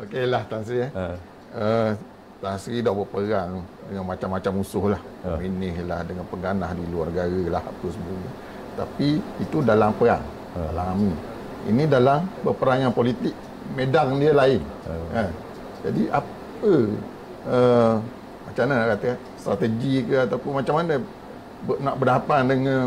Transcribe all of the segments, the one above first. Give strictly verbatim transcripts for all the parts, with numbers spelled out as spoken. Okey lah Tan Sri eh. Uh. Uh, Tan Sri dah berperang dengan macam-macam musuh lah. Uh. Minih lah, dengan pengganah di luar negara lah, apa semua. Tapi itu dalam perang, uh. dalam army. Ini dalam berperang yang politik, medan dia lain. Uh. Uh. Jadi apa uh, macam mana nak kata, strategi ke ataupun macam mana ber, nak berhadapan dengan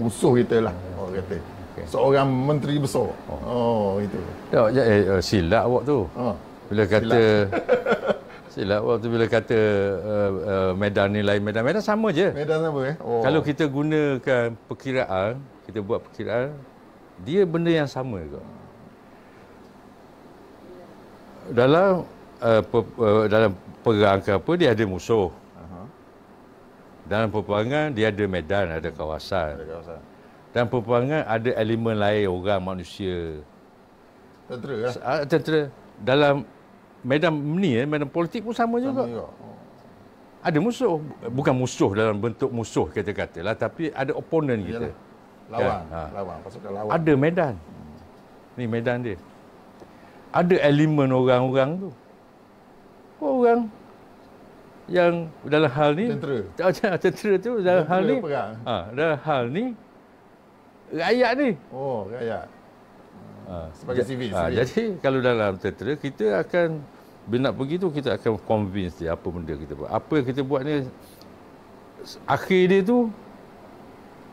musuh kita lah, orang kata. Seorang menteri besar. Oh, oh itu. Ya, ya, ya, silap awak tu. Oh. Bila kata silap, silap awak tu bila kata uh, uh, medan ni lain medan. Medan sama je. Medan sama eh. Oh. Kalau kita gunakan perkiraan, kita buat perkiraan, dia benda yang sama juga. Dalam uh, per, uh, dalam perang ke apa dia ada musuh. Uh-huh. Dalam peperangan dia ada medan, ada kawasan. Ada kawasan. Dan peperangan ada elemen lain, orang, manusia. Tentera lah. Tentera. Dalam medan ni, medan politik pun sama, sama juga. juga. Oh. Ada musuh. Bukan musuh dalam bentuk musuh, kata-katalah. Tapi ada oponen kita. Lawan. Kan? Lawan. Pasukan lawan. Ada medan. Hmm. Ni medan dia. Ada elemen orang-orang tu. Oh, orang yang dalam hal ni... Tentera. Tentera tu dalam tentera hal ni... Ha, dalam hal ni... Rakyat ni. Oh, rakyat. Ha, sebagai civil. Ha, jadi, kalau dalam tentera, kita akan, bila nak pergi tu, kita akan convince dia apa benda kita buat. Apa yang kita buat ni, akhir dia tu,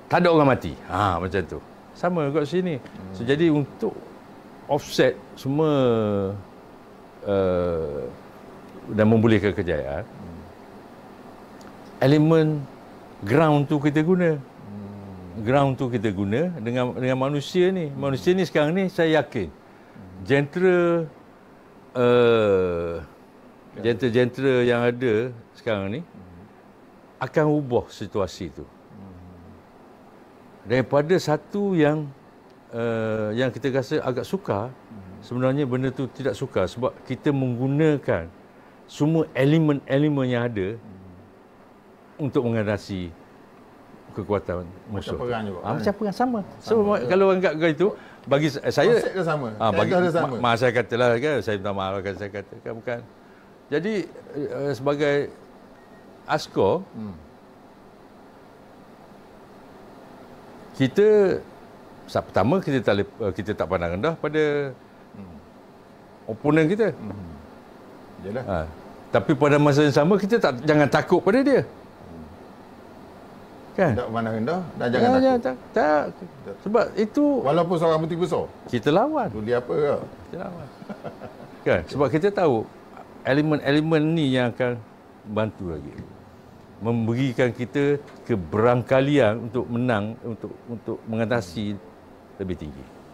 tak ada orang mati. Ha, macam tu. Sama kat sini. Hmm. So, jadi, untuk offset semua uh, dan membolehkan kejayaan, hmm. elemen ground tu kita guna. Ground tu kita guna dengan dengan manusia ni. Manusia ni sekarang ni saya yakin jentera uh, jentera-jentera yang ada sekarang ni akan ubah situasi tu. Daripada satu yang uh, yang kita rasa agak sukar, sebenarnya benda tu tidak sukar sebab kita menggunakan semua elemen-elemen yang ada untuk mengatasi kekuatan musuh. Macam perang juga. Ha, macam perang sama. sama. So juga. Kalau orang kata itu bagi saya konsep sama. Ha, bagi sama. Ma, ma, saya katalah kan, saya minta maaf kan saya katakan bukan. Jadi uh, sebagai askar hmm. kita pertama kita tak kita tak pandang rendah pada hmm. oponen kita. Hmm. Yalah. Ha, tapi pada masa yang sama kita tak jangan takut pada dia. Kan? Tak pandang rendah dan jangan ya, takut. Tak, tak. Sebab itu... Walaupun seorang menteri besar. Kita lawan. Tuli apa ke? Kita lawan. Kan? Sebab kita tahu elemen-elemen ni yang akan bantu lagi. Memberikan kita keberangkalian untuk menang, untuk untuk mengatasi lebih tinggi.